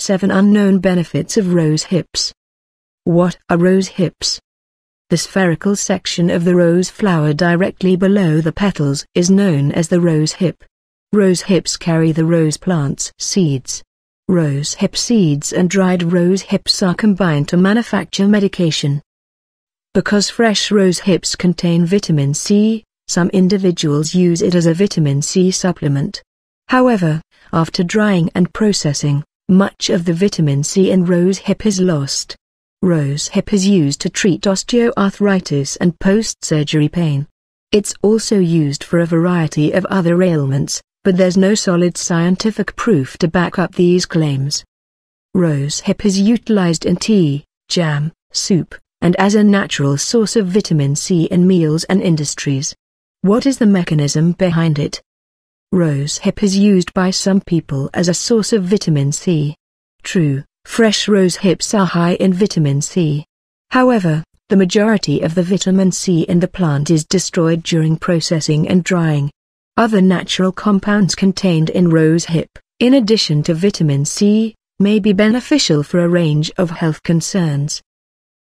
7 Unknown Benefits of Rose Hips. What are rose hips? The spherical section of the rose flower directly below the petals is known as the rose hip. Rose hips carry the rose plant's seeds. Rose hip seeds and dried rose hips are combined to manufacture medication. Because fresh rose hips contain vitamin C, some individuals use it as a vitamin C supplement. However, after drying and processing, much of the vitamin C in rose hip is lost. Rose hip is used to treat osteoarthritis and post-surgery pain. It's also used for a variety of other ailments, but there's no solid scientific proof to back up these claims. Rose hip is utilized in tea, jam, soup, and as a natural source of vitamin C in meals and industries. What is the mechanism behind it? Rose hip is used by some people as a source of vitamin C. True, fresh rose hips are high in vitamin C. However, the majority of the vitamin C in the plant is destroyed during processing and drying. Other natural compounds contained in rose hip, in addition to vitamin C, may be beneficial for a range of health concerns.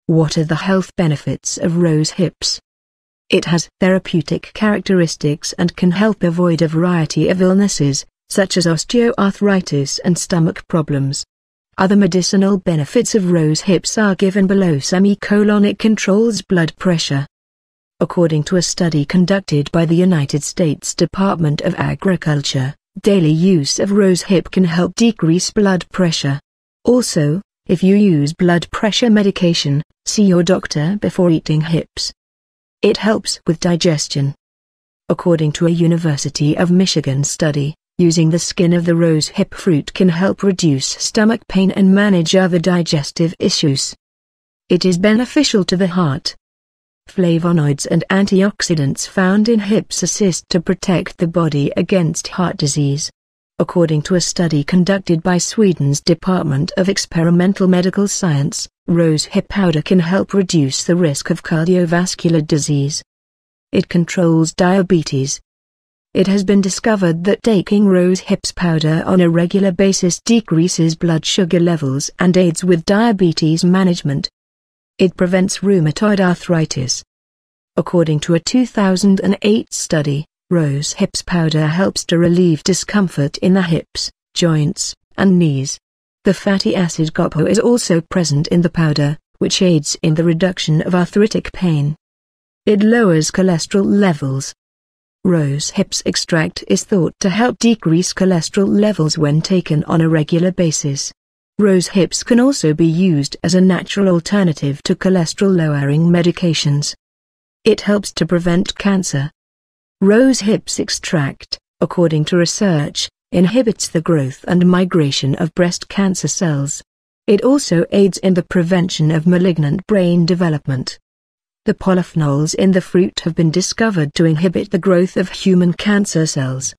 What are the health benefits of rose hips? It has therapeutic characteristics and can help avoid a variety of illnesses, such as osteoarthritis and stomach problems. Other medicinal benefits of rose hips are given below. It controls blood pressure. According to a study conducted by the United States Department of Agriculture, daily use of rose hip can help decrease blood pressure. Also, if you use blood pressure medication, see your doctor before eating hips. It helps with digestion. According to a University of Michigan study, using the skin of the rose hip fruit can help reduce stomach pain and manage other digestive issues. It is beneficial to the heart. Flavonoids and antioxidants found in hips assist to protect the body against heart disease. According to a study conducted by Sweden's Department of Experimental Medical Science, rose hip powder can help reduce the risk of cardiovascular disease. It controls diabetes. It has been discovered that taking rose hips powder on a regular basis decreases blood sugar levels and aids with diabetes management. It prevents rheumatoid arthritis. According to a 2008 study, rose hips powder helps to relieve discomfort in the hips, joints, and knees. The fatty acid GAPO is also present in the powder, which aids in the reduction of arthritic pain. It lowers cholesterol levels. Rose hips extract is thought to help decrease cholesterol levels when taken on a regular basis. Rose hips can also be used as a natural alternative to cholesterol-lowering medications. It helps to prevent cancer. Rose hips extract, according to research, inhibits the growth and migration of breast cancer cells. It also aids in the prevention of malignant brain development. The polyphenols in the fruit have been discovered to inhibit the growth of human cancer cells,